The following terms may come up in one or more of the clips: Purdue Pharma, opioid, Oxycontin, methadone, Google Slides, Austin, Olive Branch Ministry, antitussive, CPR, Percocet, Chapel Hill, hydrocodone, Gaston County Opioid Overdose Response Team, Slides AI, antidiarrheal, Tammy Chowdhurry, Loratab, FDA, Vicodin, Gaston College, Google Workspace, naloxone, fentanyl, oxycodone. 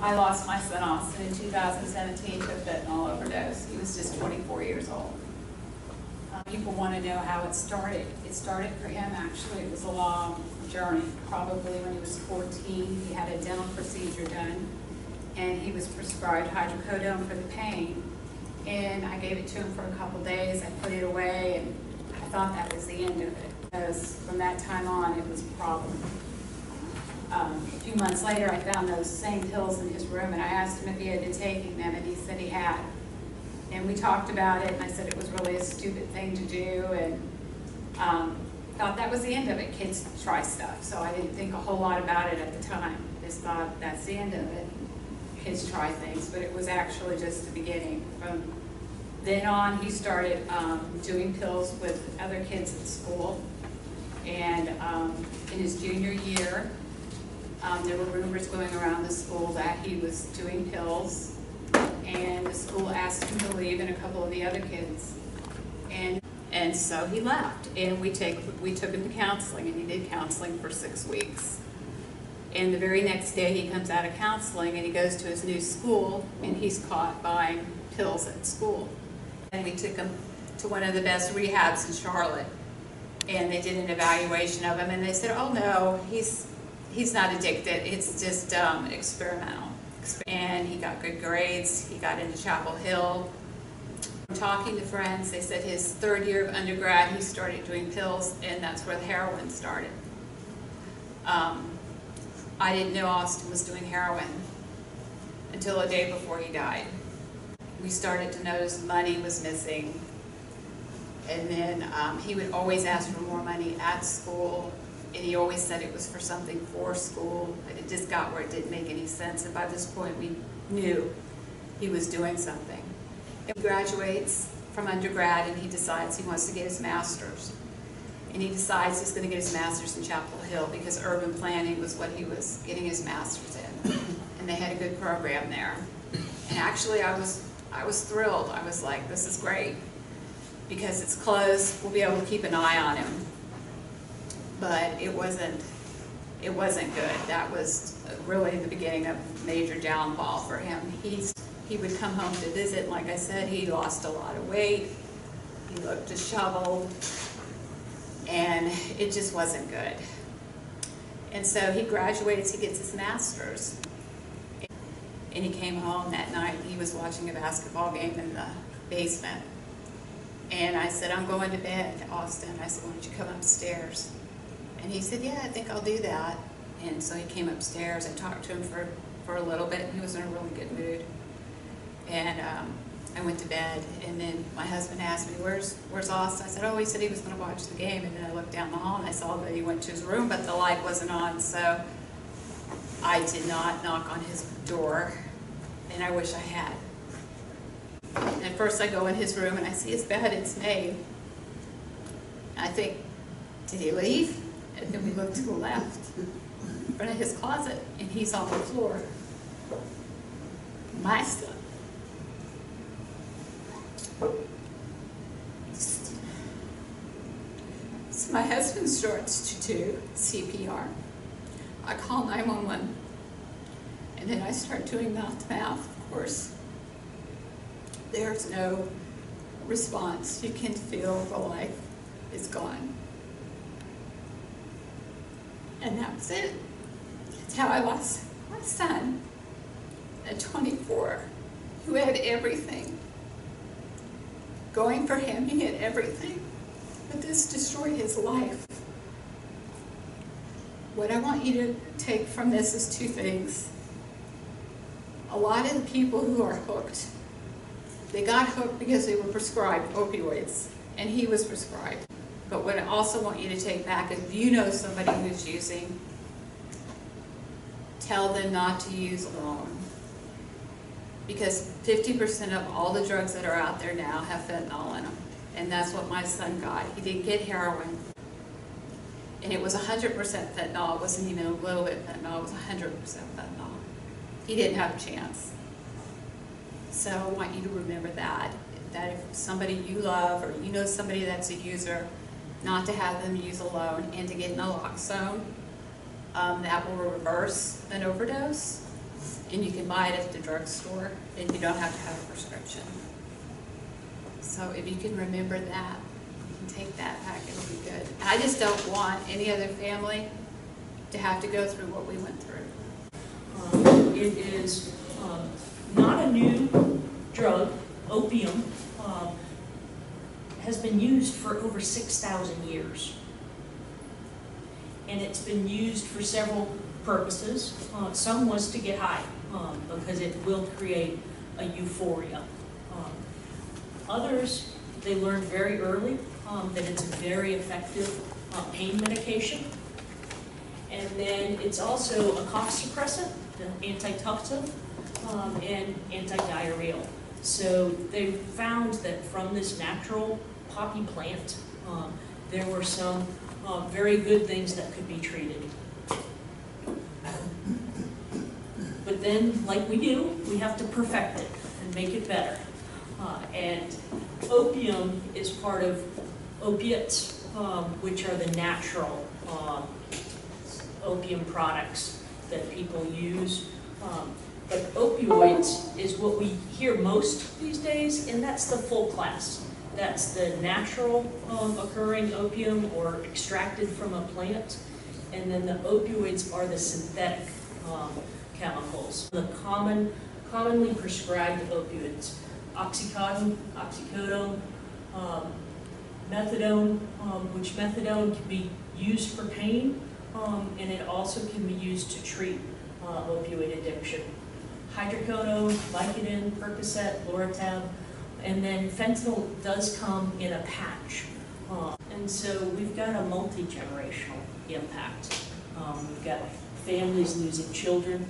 I lost my son Austin in 2017 to a fentanyl overdose. He was just 24 years old. People want to know how it started. It started for him, actually, it was a long journey. Probably when he was 14, he had a dental procedure done, and he was prescribed hydrocodone for the pain. And I gave it to him for a couple days, I put it away, and I thought that was the end of it. Because from that time on, it was a problem. A few months later, I found those same pills in his room, and I asked him if he had been taking them, and he said he had. And we talked about it, and I said it was really a stupid thing to do, and thought that was the end of it. Kids try stuff, so I didn't think a whole lot about it at the time. Just thought that's the end of it. Kids try things, but it was actually just the beginning. From then on, he started doing pills with other kids at school, and in his junior year, there were rumors going around the school that he was doing pills, and the school asked him to leave and a couple of the other kids. And so he left, and we took him to counseling, and he did counseling for 6 weeks. And the very next day he comes out of counseling and he goes to his new school, and he's caught buying pills at school. And we took him to one of the best rehabs in Charlotte, and they did an evaluation of him, and they said, oh no, he's not addicted, it's just experimental. And he got good grades, he got into Chapel Hill. From talking to friends, they said his third year of undergrad, he started doing pills, and that's where the heroin started. I didn't know Austin was doing heroin until a day before he died. We started to notice money was missing, and then he would always ask for more money at school. And he always said it was for something for school. It just got where it didn't make any sense, and by this point we knew he was doing something. He graduates from undergrad, and he decides he wants to get his master's. And he decides he's going to get his master's in Chapel Hill because urban planning was what he was getting his master's in. And they had a good program there. And actually I was thrilled. I was like, this is great. Because it's close, we'll be able to keep an eye on him. But it wasn't good. That was really the beginning of a major downfall for him. He would come home to visit. Like I said, he lost a lot of weight. He looked disheveled, and it just wasn't good. And so he graduates, he gets his master's, and he came home that night. He was watching a basketball game in the basement. And I said, I'm going to bed, Austin. I said, why don't you come upstairs? And he said, yeah, I think I'll do that. And so he came upstairs. I talked to him for a little bit, and he was in a really good mood. And I went to bed, and then my husband asked me, where's Austin? I said, oh, he said he was gonna watch the game. And then I looked down the hall, and I saw that he went to his room, but the light wasn't on, so I did not knock on his door, and I wish I had. And at first I go in his room and I see his bed, it's made. I think, did he leave? And then we look to the left, in front of his closet, and he's on the floor. My stuff. So my husband starts to do CPR. I call 911, and then I start doing mouth-to-mouth, of course. There's no response. You can feel the life is gone. And that was it. That's how I lost my son at 24, who had everything. Going for him, he had everything. But this destroyed his life. What I want you to take from this is two things. A lot of the people who are hooked, they got hooked because they were prescribed opioids, and he was prescribed. But what I also want you to take back, if you know somebody who's using, tell them not to use alone. Because 50% of all the drugs that are out there now have fentanyl in them. And that's what my son got. He didn't get heroin. And it was 100% fentanyl. It wasn't even a little bit fentanyl. It was 100% fentanyl. He didn't have a chance. So I want you to remember that if somebody you love or you know somebody that's a user, not to have them use alone and to get naloxone, that will reverse an overdose. and you can buy it at the drugstore, and you don't have to have a prescription. So if you can remember that, you can take that back, it'll be good. I just don't want any other family to have to go through what we went through. It is not a new drug. Opium has been used for over 6,000 years. And it's been used for several purposes. Some was to get high because it will create a euphoria. Others, they learned very early that it's a very effective pain medication. And then it's also a cough suppressant, antitussive, and antidiarrheal. So they found that from this natural poppy plant, there were some very good things that could be treated. But then, like we do, we have to perfect it and make it better. And opium is part of opiates, which are the natural opium products that people use. But opioids is what we hear most these days, and that's the full class. That's the natural occurring opium or extracted from a plant. And then the opioids are the synthetic chemicals. The commonly prescribed opioids, Oxycontin, oxycodone, methadone, which methadone can be used for pain, and it also can be used to treat opioid addiction. Hydrocodone, Vicodin, Percocet, Loratab, and then fentanyl does come in a patch. And so we've got a multi-generational impact. We've got families losing children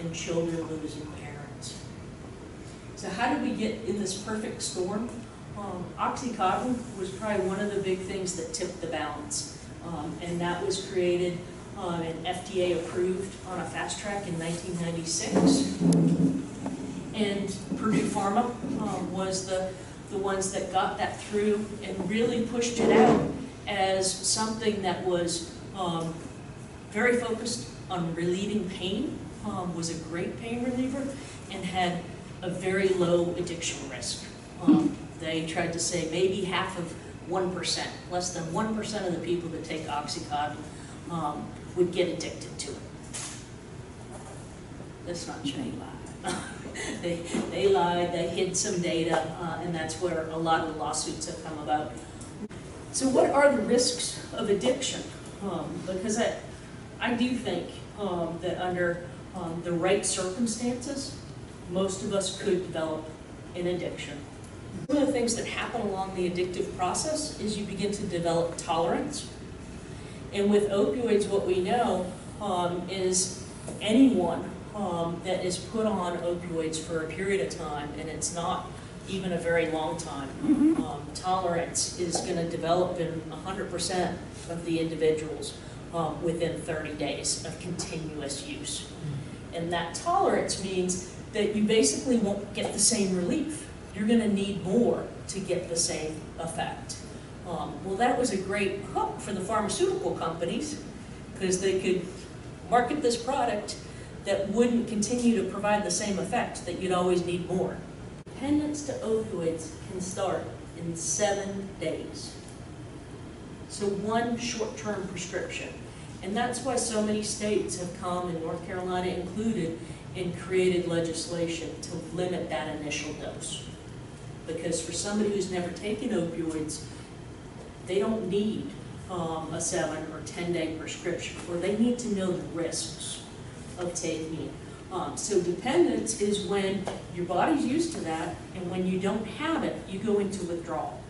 and children losing parents. So how did we get in this perfect storm? Oxycontin was probably one of the big things that tipped the balance. And that was created and FDA approved on a fast track in 1996. And Purdue Pharma was the ones that got that through and really pushed it out as something that was very focused on relieving pain, was a great pain reliever, and had a very low addiction risk. They tried to say maybe half of 1%, less than 1% of the people that take Oxycontin would get addicted to it. That's not true. They lied, they hid some data, and that's where a lot of the lawsuits have come about. So what are the risks of addiction? Because I do think that under the right circumstances, most of us could develop an addiction. One of the things that happen along the addictive process is you begin to develop tolerance. And with opioids, what we know is anyone that is put on opioids for a period of time, and it's not even a very long time, tolerance is going to develop in 100% of the individuals within 30 days of continuous use. And that tolerance means that you basically won't get the same relief. You're going to need more to get the same effect. Well, that was a great hook for the pharmaceutical companies, because they could market this product that wouldn't continue to provide the same effect, that you'd always need more. Dependence to opioids can start in 7 days. So one short-term prescription. And that's why so many states have come, and North Carolina included, and created legislation to limit that initial dose. Because for somebody who's never taken opioids, they don't need a 7- or 10-day prescription, or they need to know the risks of taking it. So dependence is when your body's used to that, and when you don't have it, you go into withdrawal.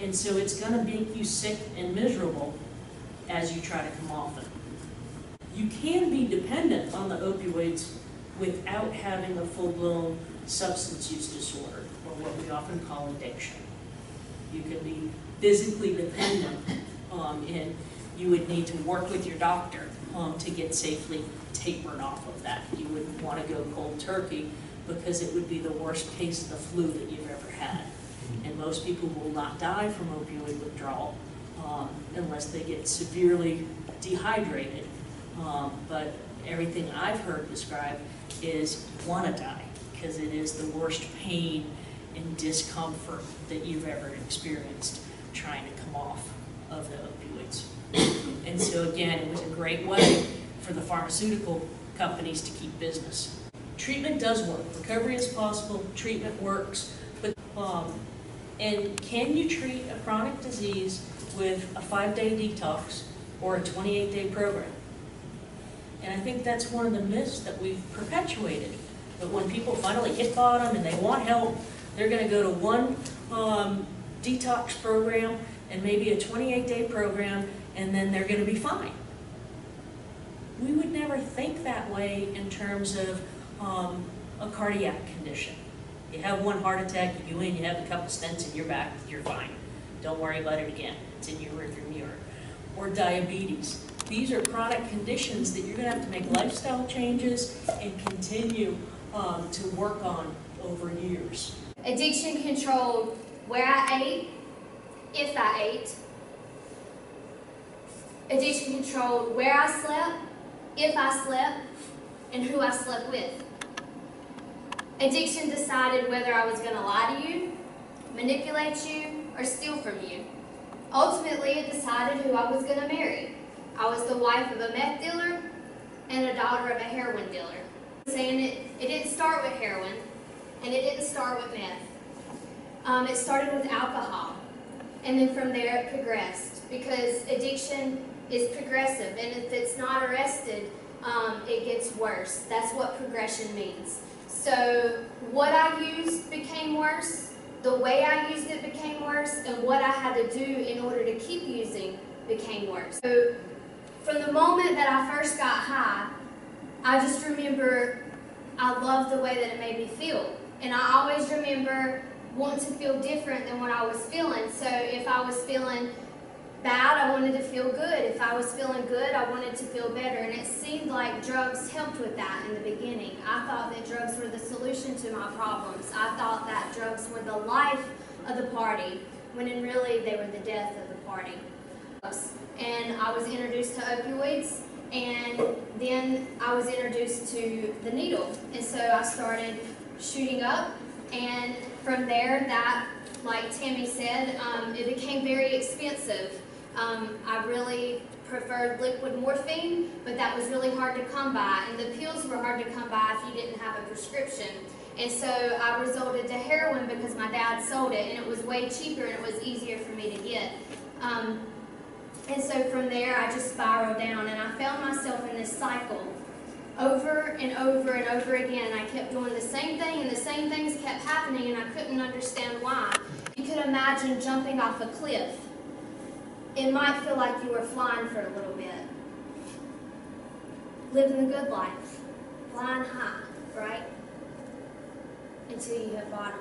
And so it's gonna make you sick and miserable as you try to come off it. You can be dependent on the opioids without having a full-blown substance use disorder, or what we often call addiction. You can be physically dependent, and you would need to work with your doctor to get safely tapered off of that. You wouldn't want to go cold turkey, because it would be the worst case of the flu that you've ever had. And most people will not die from opioid withdrawal unless they get severely dehydrated. But everything I've heard described is wanna die, because it is the worst pain and discomfort that you've ever experienced trying to come off of the opioids. And so again, it was a great way for the pharmaceutical companies to keep business. Treatment does work. Recovery is possible, treatment works, but and can you treat a chronic disease with a 5-day detox or a 28-day program? And I think that's one of the myths that we've perpetuated. But when people finally hit bottom and they want help, they're going to go to one detox program and maybe a 28-day program, and then they're going to be fine. We would never think that way in terms of a cardiac condition. You have one heart attack, you go in, you have a couple stents in your back, you're fine. Don't worry about it again. It's in your rearview mirror. Or diabetes. These are chronic conditions that you're going to have to make lifestyle changes and continue to work on over years. Addiction control, where I ate, if I ate. Addiction control, where I slept, if I slept, and who I slept with. Addiction decided whether I was going to lie to you, manipulate you, or steal from you. Ultimately, it decided who I was going to marry. I was the wife of a meth dealer and a daughter of a heroin dealer. Saying it didn't start with heroin, and it didn't start with meth. It started with alcohol, and then from there it progressed, because addiction is progressive, and if it's not arrested, it gets worse. That's what progression means. So what I used became worse, the way I used it became worse, and what I had to do in order to keep using became worse. So from the moment that I first got high, I just remember I loved the way that it made me feel. And I always remember wanting to feel different than what I was feeling. So if I was feeling bad, I wanted to feel good. If I was feeling good, I wanted to feel better. And it seemed like drugs helped with that in the beginning. I thought that drugs were the solution to my problems. I thought that drugs were the life of the party, when in really they were the death of the party. And I was introduced to opioids, and then I was introduced to the needle. And so I started shooting up, and from there, that, like Tammy said, it became very expensive. I really preferred liquid morphine, but that was really hard to come by, and the pills were hard to come by if you didn't have a prescription. And so I resorted to heroin because my dad sold it, and it was way cheaper and it was easier for me to get. And so from there, I just spiraled down, and I found myself in this cycle. Over and over and over again, I kept doing the same thing, and the same things kept happening, and I couldn't understand why. You could imagine jumping off a cliff. It might feel like you were flying for a little bit. Living the good life, flying high, right? Until you hit bottom.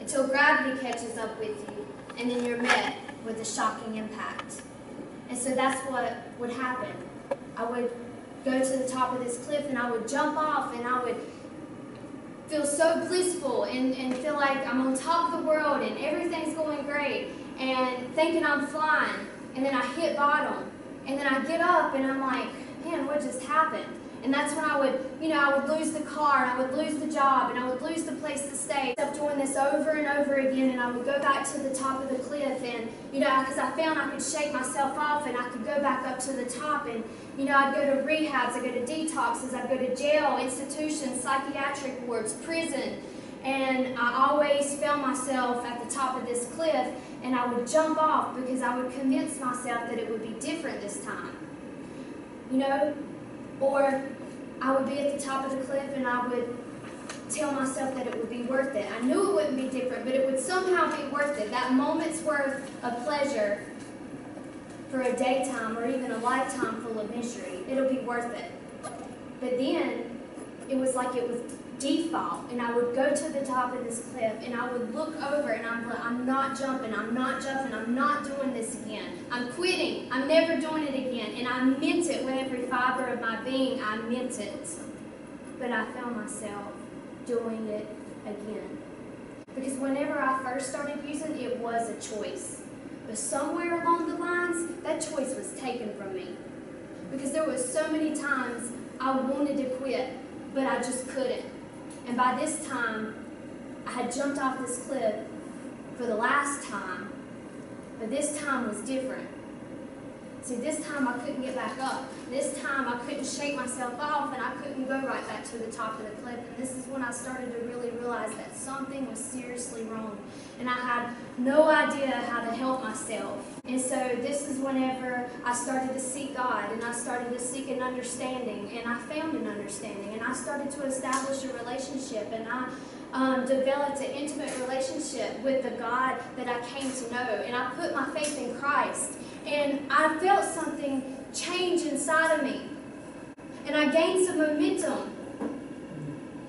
Until gravity catches up with you, and then you're met with a shocking impact. And so that's what would happen. I would go to the top of this cliff, and I would jump off, and I would feel so blissful and feel like I'm on top of the world and everything's going great and thinking I'm flying, and then I hit bottom, and then I get up and I'm like, man, what just happened? And that's when I would, you know, I would lose the car, and I would lose the job, and I would lose the place to stay. I kept doing this over and over again, and I would go back to the top of the cliff, and, you know, because I found I could shake myself off, and I could go back up to the top, and, you know, I'd go to rehabs, I'd go to detoxes, I'd go to jail, institutions, psychiatric wards, prison, and I always found myself at the top of this cliff, and I would jump off because I would convince myself that it would be different this time, you know? Or I would be at the top of the cliff, and I would tell myself that it would be worth it. I knew it wouldn't be different, but it would somehow be worth it. That moment's worth of pleasure for a daytime or even a lifetime full of misery, it'll be worth it. But then it was like it was default, and I would go to the top of this cliff, and I would look over, and I'm like, I'm not jumping, I'm not jumping, I'm not doing this again. I'm quitting, I'm never doing it again. And I meant it with every fiber of my being, I meant it. But I found myself doing it again. Because whenever I first started using, it was a choice. But somewhere along the lines, that choice was taken from me. because there were so many times I wanted to quit, but I just couldn't. And by this time, I had jumped off this cliff for the last time, but this time was different. See, this time I couldn't get back up. This time I couldn't shake myself off, and I couldn't go right back to the top of the cliff. And this is when I started to really realize that something was seriously wrong, and I had no idea how to help myself. And so this is whenever I started to seek God, and I started to seek an understanding, and I found an understanding, and I started to establish a relationship, and I developed an intimate relationship with the God that I came to know, and I put my faith in Christ. And I felt something change inside of me. And I gained some momentum.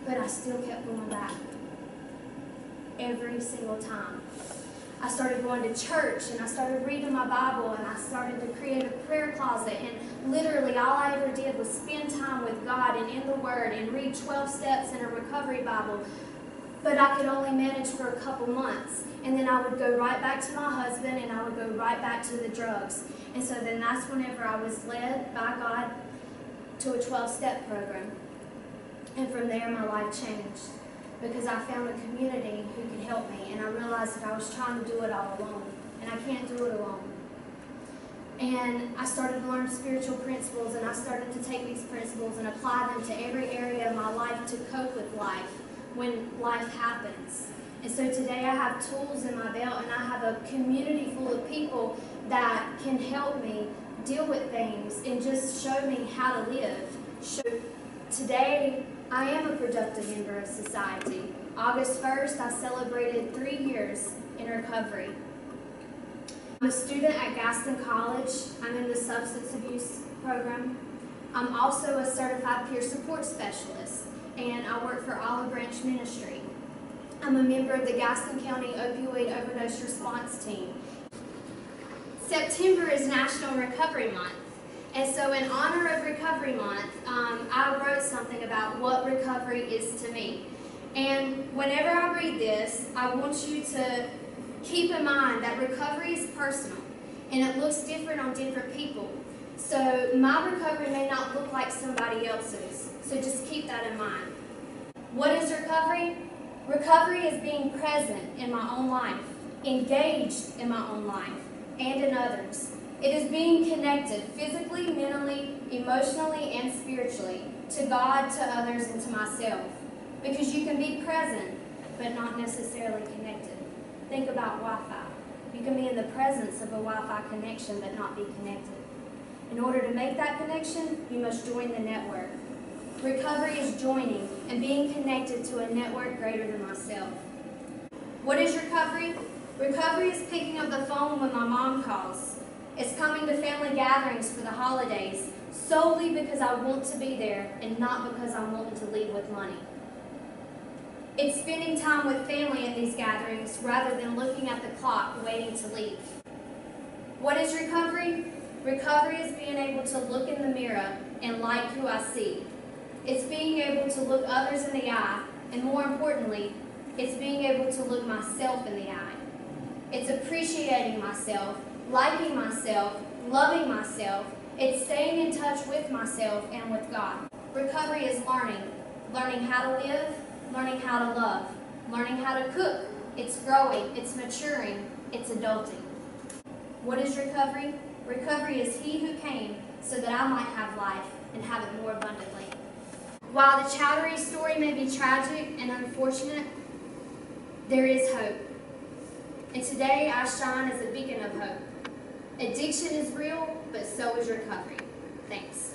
But I still kept going back. Every single time. I started going to church, and I started reading my Bible, and I started to create a prayer closet. And literally all I ever did was spend time with God and in the Word and read 12 steps in a recovery Bible. But I could only manage for a couple months. And then I would go right back to my husband, and I would go right back to the drugs. And so then that's whenever I was led by God to a 12-step program. And from there, my life changed because I found a community who could help me. And I realized that I was trying to do it all alone, and I can't do it alone. And I started to learn spiritual principles, and I started to take these principles and apply them to every area of my life to cope with life when life happens. And so today I have tools in my belt, and I have a community full of people that can help me deal with things and just show me how to live. So today I am a productive member of society. August 1st, I celebrated 3 years in recovery. I'm a student at Gaston College. I'm in the substance abuse program. I'm also a certified peer support specialist, and I work for Olive Branch Ministry. I'm a member of the Gaston County Opioid Overdose Response Team. September is National Recovery Month, and so in honor of Recovery Month, I wrote something about what recovery is to me. And whenever I read this, I want you to keep in mind that recovery is personal, and it looks different on different people. So my recovery may not look like somebody else's, so just keep that in mind. What is recovery? Recovery is being present in my own life, engaged in my own life, and in others. It is being connected physically, mentally, emotionally, and spiritually to God, to others, and to myself. Because you can be present, but not necessarily connected. Think about Wi-Fi. You can be in the presence of a Wi-Fi connection, but not be connected. In order to make that connection, you must join the network. Recovery is joining and being connected to a network greater than myself. What is recovery? Recovery is picking up the phone when my mom calls. It's coming to family gatherings for the holidays solely because I want to be there and not because I'm wanting to leave with money. It's spending time with family in these gatherings rather than looking at the clock waiting to leave. What is recovery? Recovery is being able to look in the mirror and like who I see. It's being able to look others in the eye, and more importantly, it's being able to look myself in the eye. It's appreciating myself, liking myself, loving myself. It's staying in touch with myself and with God. Recovery is learning. Learning how to live, learning how to love, learning how to cook. It's growing, it's maturing, it's adulting. What is recovery? Recovery is He who came so that I might have life and have it more abundantly. While the Chowdhurry story may be tragic and unfortunate, there is hope. And today I shine as a beacon of hope. Addiction is real, but so is recovery. Thanks.